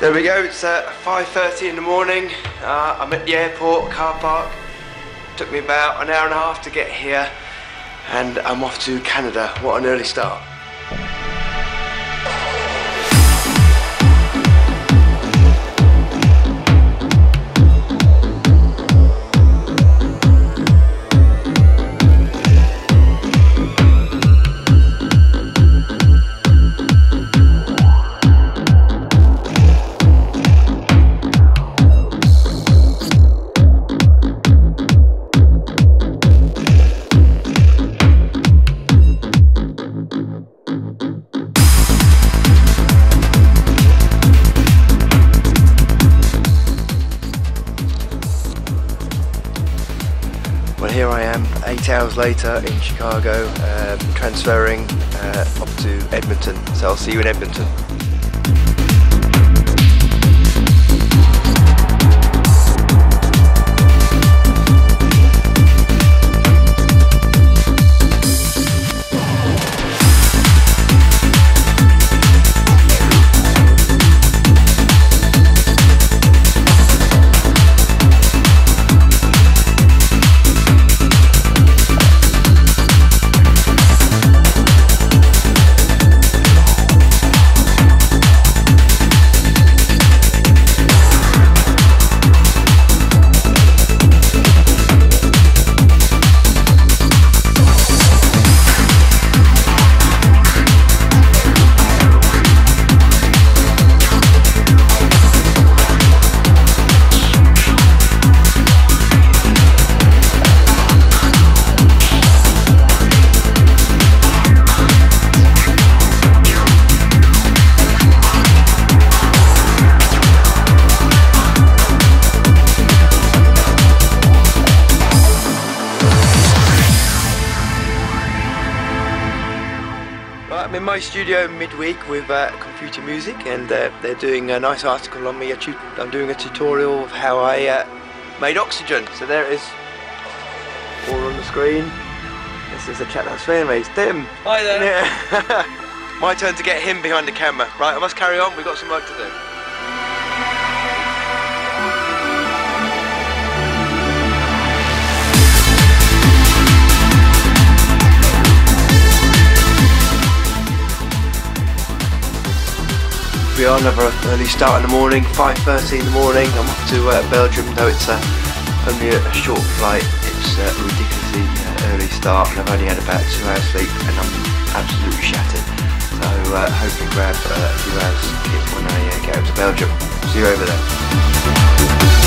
There we go, it's 5:30 in the morning. I'm at the airport car park. Took me about an hour and a half to get here, and I'm off to Canada. What an early start. Here I am, 8 hours later in Chicago, transferring up to Edmonton, so I'll see you in Edmonton. I'm in my studio midweek with Computer Music, and they're doing a nice article on me. I'm doing a tutorial of how I made Oxygene. So there it is, all on the screen. This is the chat that's fair, mate. It's Tim. Hi there. Yeah. My turn to get him behind the camera. Right, I must carry on. We've got some work to do. We are another early start in the morning, 5:30 in the morning. I'm off to Belgium, though it's only a short flight. It's a ridiculously early start, and I've only had about 2 hours sleep and I'm absolutely shattered. So hopefully grab a few hours sleep when I get over to Belgium. See you over there.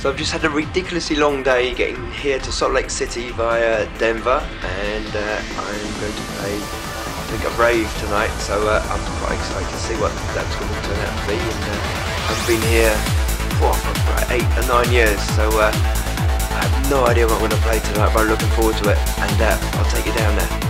So I've just had a ridiculously long day getting here to Salt Lake City via Denver, and I'm going to play, I think, a rave tonight, so I'm quite excited to see what that's going to turn out to be. And I've been here for about 8 or 9 years, so I have no idea what I'm going to play tonight, but I'm looking forward to it, and I'll take you down there.